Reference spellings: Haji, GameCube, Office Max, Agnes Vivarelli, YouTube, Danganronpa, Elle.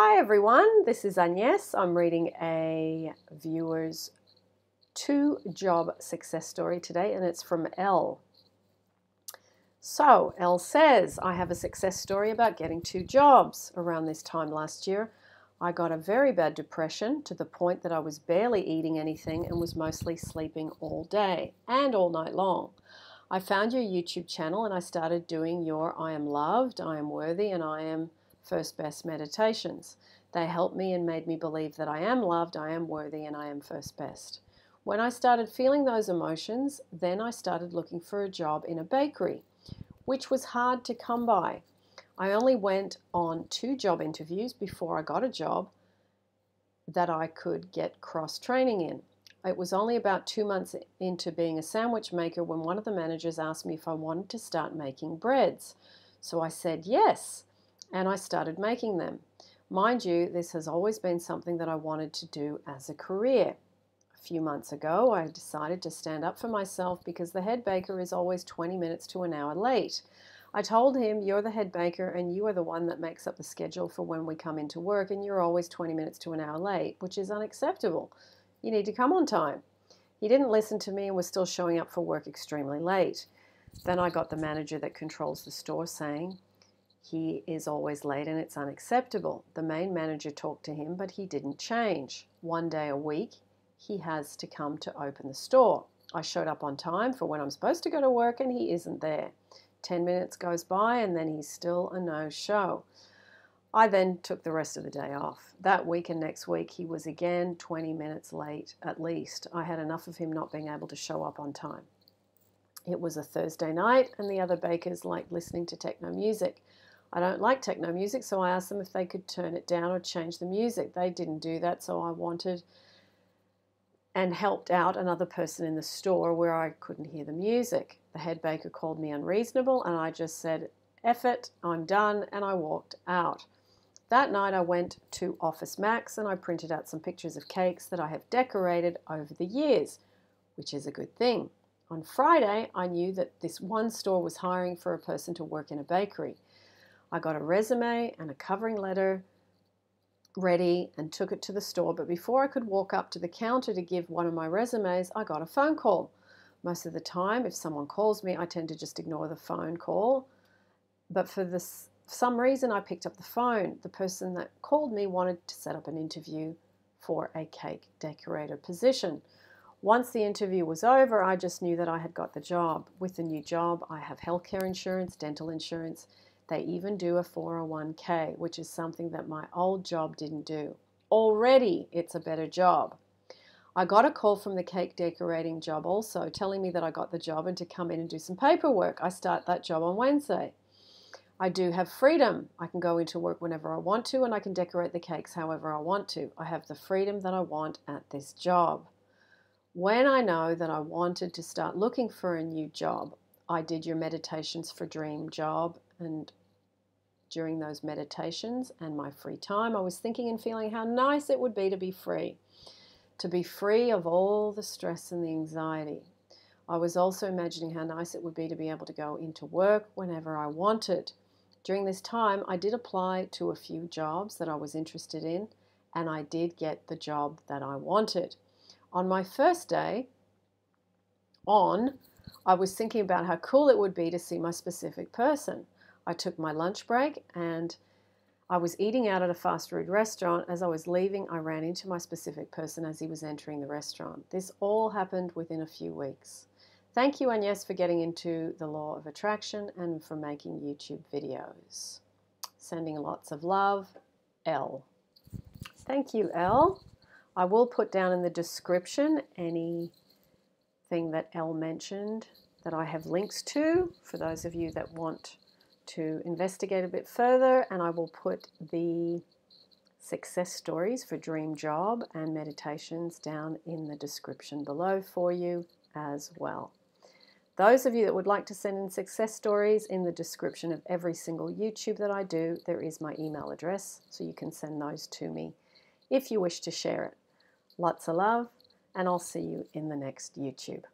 Hi everyone, this is Agnes. I'm reading a viewer's 2 job success story today, and it's from Elle. So Elle says, I have a success story about getting 2 jobs. Around this time last year, I got a very bad depression to the point that I was barely eating anything and was mostly sleeping all day and all night long. I found your YouTube channel and I started doing your I am loved, I am worthy, and I am first best meditations. They helped me and made me believe that I am loved, I am worthy, and I am first best. When I started feeling those emotions, then I started looking for a job in a bakery, which was hard to come by. I only went on 2 job interviews before I got a job that I could get cross-training in. It was only about 2 months into being a sandwich maker when one of the managers asked me if I wanted to start making breads. So I said yes, and I started making them. Mind you, this has always been something that I wanted to do as a career. A few months ago, I decided to stand up for myself because the head baker is always 20 minutes to an hour late. I told him, you're the head baker and you are the one that makes up the schedule for when we come into work, and you're always 20 minutes to an hour late, which is unacceptable. You need to come on time. He didn't listen to me and was still showing up for work extremely late. Then I got the manager that controls the store saying, he is always late and it's unacceptable. The main manager talked to him, but he didn't change. One day a week, he has to come to open the store. I showed up on time for when I'm supposed to go to work and he isn't there. 10 minutes goes by and then he's still a no-show. I then took the rest of the day off. That week and next week, he was again 20 minutes late at least. I had enough of him not being able to show up on time. It was a Thursday night and the other bakers liked listening to techno music. I don't like techno music, so I asked them if they could turn it down or change the music. They didn't do that, so I wanted and helped out another person in the store where I couldn't hear the music. The head baker called me unreasonable, and I just said, F it, I'm done, and I walked out. That night I went to Office Max, and I printed out some pictures of cakes that I have decorated over the years, which is a good thing. On Friday, I knew that this one store was hiring for a person to work in a bakery. I got a resume and a covering letter ready and took it to the store, but before I could walk up to the counter to give one of my resumes, I got a phone call. Most of the time, if someone calls me, I tend to just ignore the phone call, but for some reason, I picked up the phone. The person that called me wanted to set up an interview for a cake decorator position. Once the interview was over, I just knew that I had got the job. With the new job, I have healthcare insurance, dental insurance. They even do a 401k, which is something that my old job didn't do. Already, it's a better job. I got a call from the cake decorating job also, telling me that I got the job and to come in and do some paperwork. I start that job on Wednesday. I do have freedom. I can go into work whenever I want to, and I can decorate the cakes however I want to. I have the freedom that I want at this job. When I know that I wanted to start looking for a new job, I did your meditations for dream job, and during those meditations and my free time, I was thinking and feeling how nice it would be to be free. To be free of all the stress and the anxiety. I was also imagining how nice it would be to be able to go into work whenever I wanted. During this time, I did apply to a few jobs that I was interested in, and I did get the job that I wanted. On my first day on, I was thinking about how cool it would be to see my specific person. I took my lunch break and I was eating out at a fast food restaurant. As I was leaving, I ran into my specific person as he was entering the restaurant. This all happened within a few weeks. Thank you, Agnes, for getting into the law of attraction and for making YouTube videos. Sending lots of love, Elle. Thank you, Elle. I will put down in the description anything that Elle mentioned that I have links to for those of you that want to investigate a bit further, and I will put the success stories for dream job and meditations down in the description below for you as well. Those of you that would like to send in success stories, in the description of every single YouTube that I do, there is my email address, so you can send those to me if you wish to share it. Lots of love, and I'll see you in the next YouTube.